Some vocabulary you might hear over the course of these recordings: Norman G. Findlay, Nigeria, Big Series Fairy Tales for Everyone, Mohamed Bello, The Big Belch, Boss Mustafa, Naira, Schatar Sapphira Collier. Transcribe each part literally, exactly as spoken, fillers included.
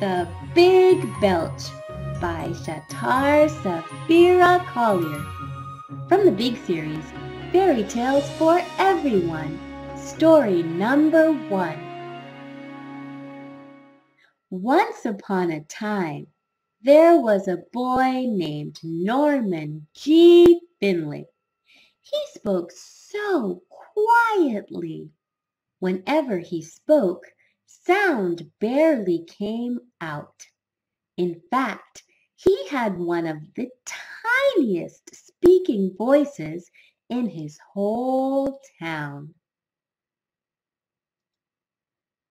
The Big Belch by Schatar Sapphira Collier. From the Big Series Fairy Tales for Everyone, Story Number One. Once upon a time, there was a boy named Norman G. Findlay. He spoke so quietly. Whenever he spoke, sound barely came out. In fact, he had one of the tiniest speaking voices in his whole town.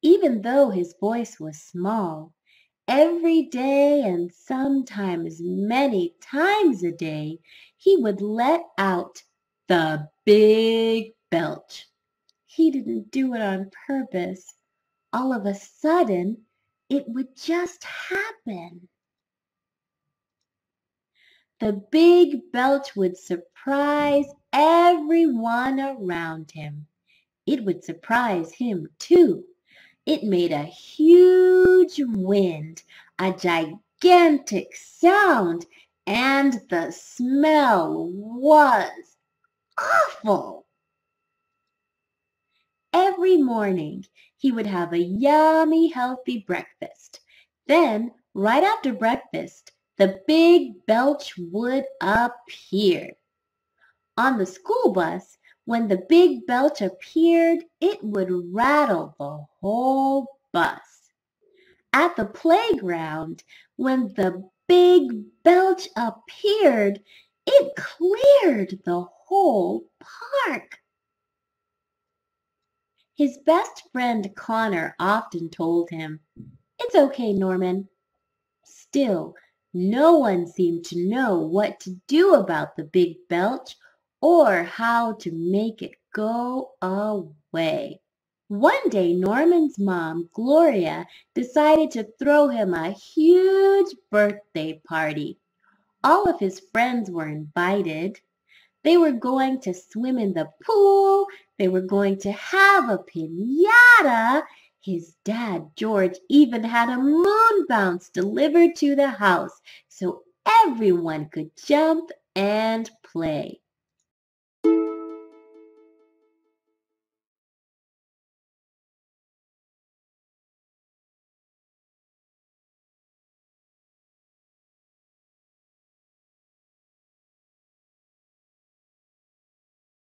Even though his voice was small, every day and sometimes many times a day, he would let out the big belch. He didn't do it on purpose. All of a sudden, it would just happen. The big belch would surprise everyone around him. It would surprise him, too. It made a huge wind, a gigantic sound, and the smell was awful. Every morning, he would have a yummy, healthy breakfast. Then, right after breakfast, the big belch would appear. On the school bus, when the big belch appeared, it would rattle the whole bus. At the playground, when the big belch appeared, it cleared the whole park. His best friend Connor often told him, "It's okay, Norman." Still, no one seemed to know what to do about the big belch or how to make it go away. One day, Norman's mom, Gloria, decided to throw him a huge birthday party. All of his friends were invited. They were going to swim in the pool. They were going to have a piñata. His dad, George, even had a moon bounce delivered to the house so everyone could jump and play.